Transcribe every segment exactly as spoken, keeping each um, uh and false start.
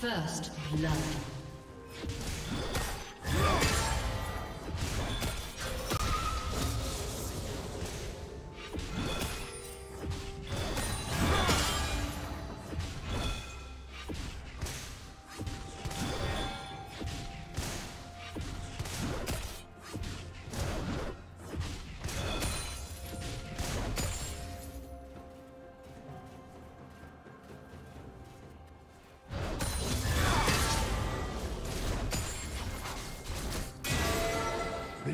First blood.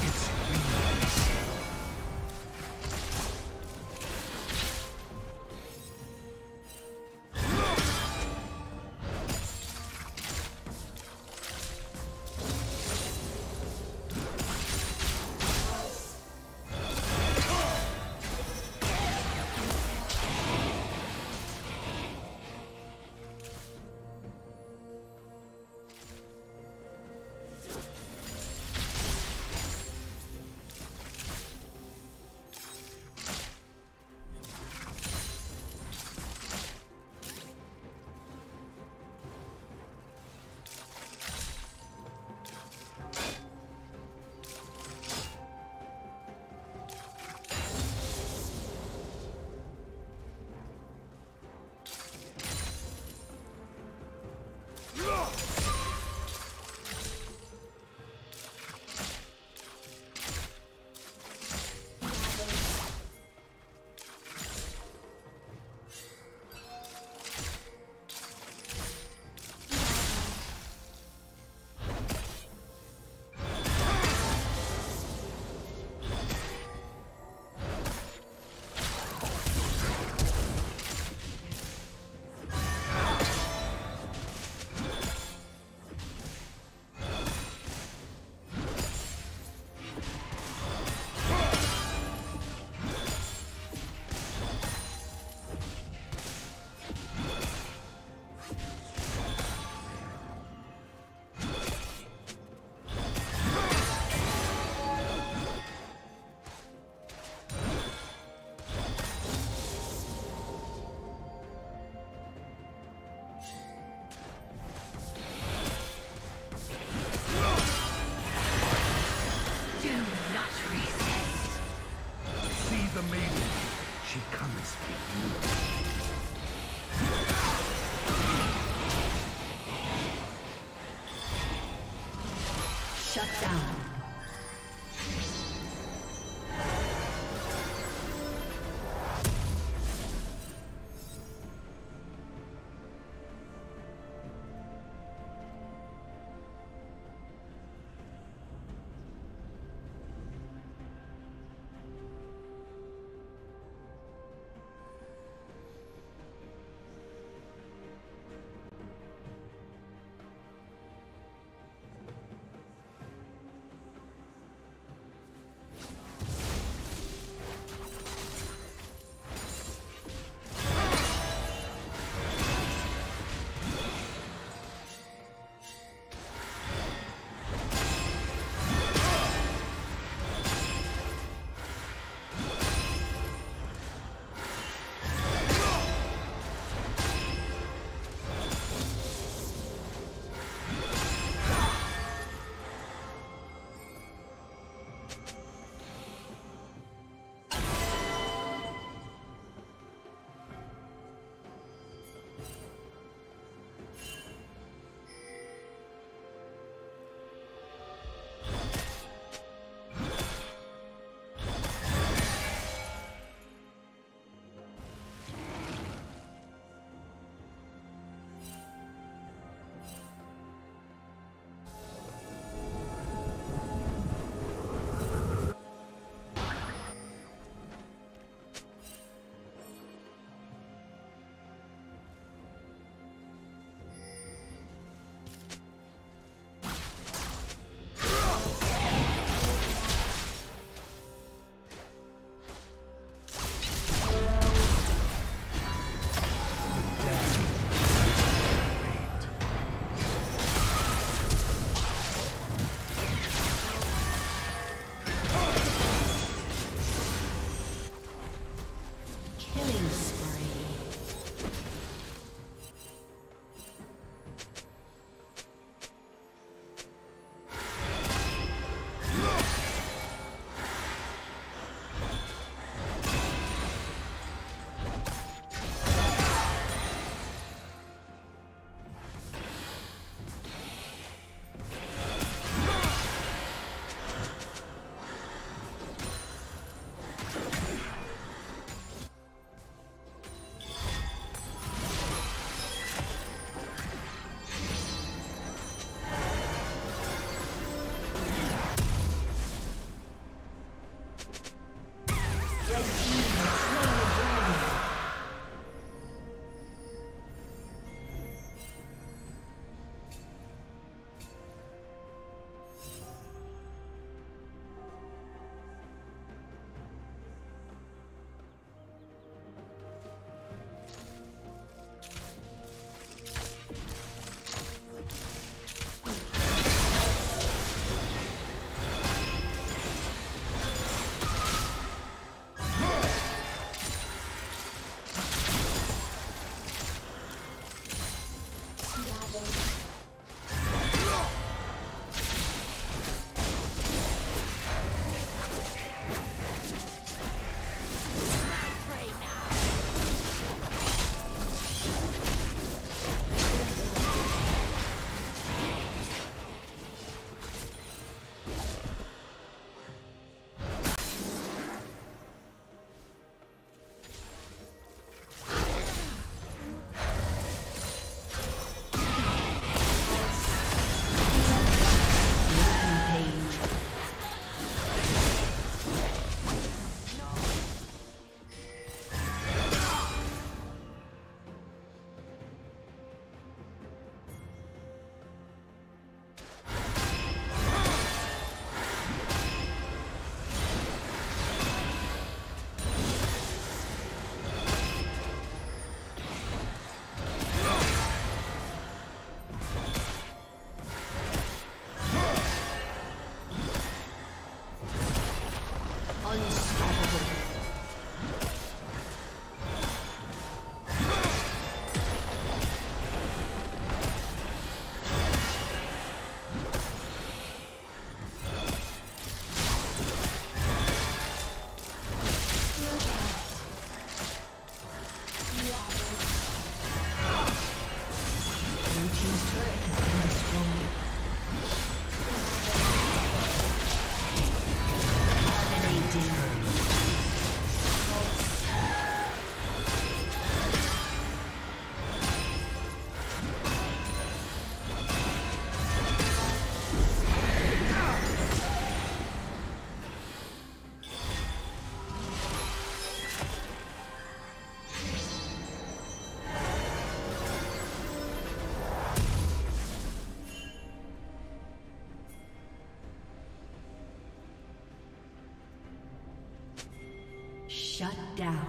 It's shut down. Shut down.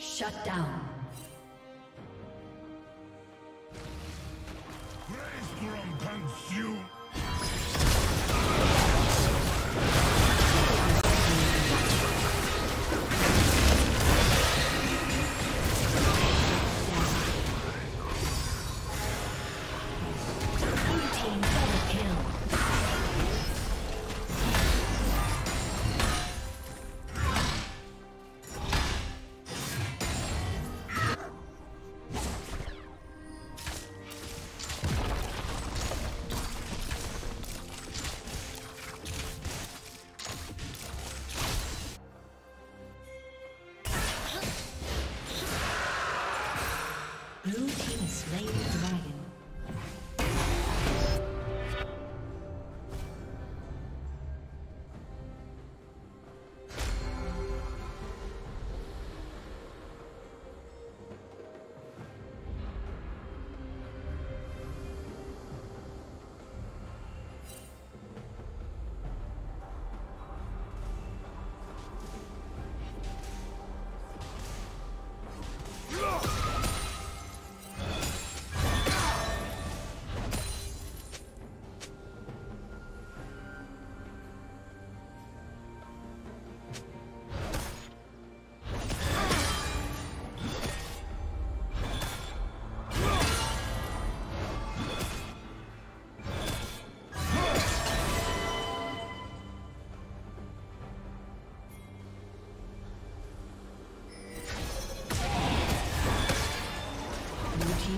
Shut down.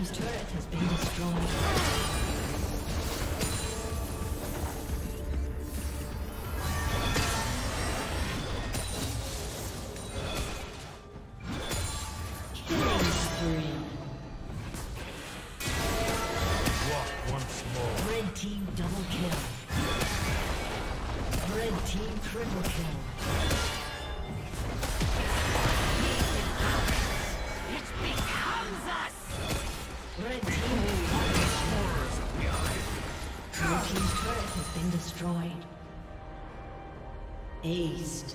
team's turret has been destroyed. Aced.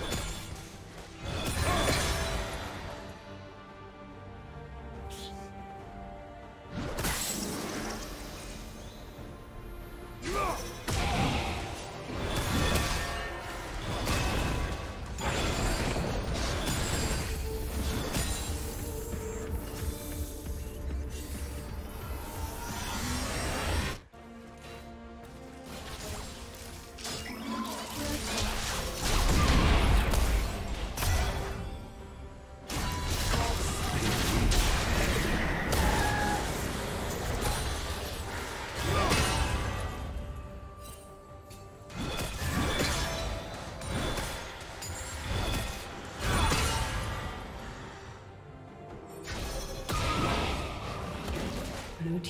Blue team's turret